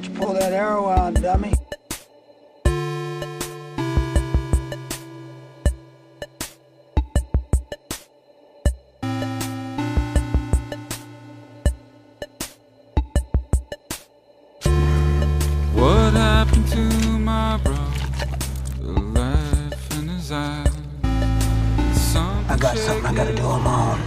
don't you pull that arrow out, dummy? What happened to my brother? The life in his eyes. I got something I gotta do alone.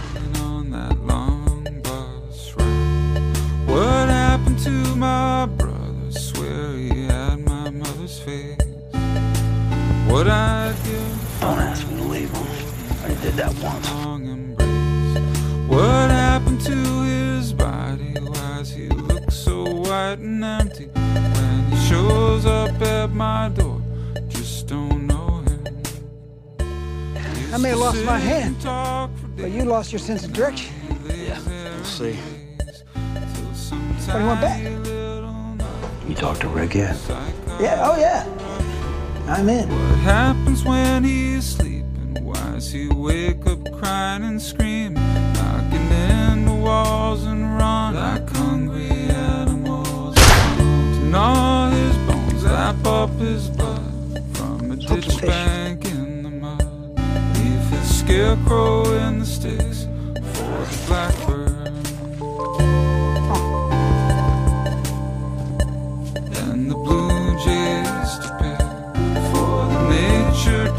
What happened to my brother? Swear he had my mother's face. What I'd give. Don't ask me to leave him. I already did that once. What happened to his body? Why does he look so white and empty when he shows up at my door? Just don't know him. I may have lost my hand, but you lost your sense of direction. Yeah, we'll see. But he went back. You talked to Rick yet? Yeah, oh yeah. I'm in. What happens when he's sleeping? Why does he wake up crying and screaming? Knocking in the walls and run like hungry animals. And all his bones lap up his blood from a ditch bank in the mud. Leave his scarecrow in the sticks for a blackbird.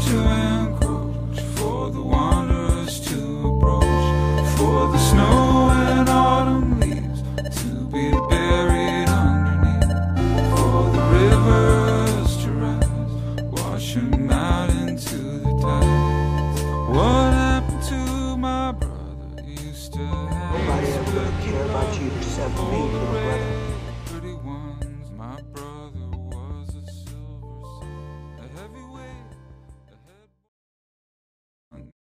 To encroach, for the wanderers to approach, for the snow and autumn leaves to be buried underneath, for the rivers to rise, wash them out into the tides. What happened to my brother? Used to have. Nobody ever cared about you except me.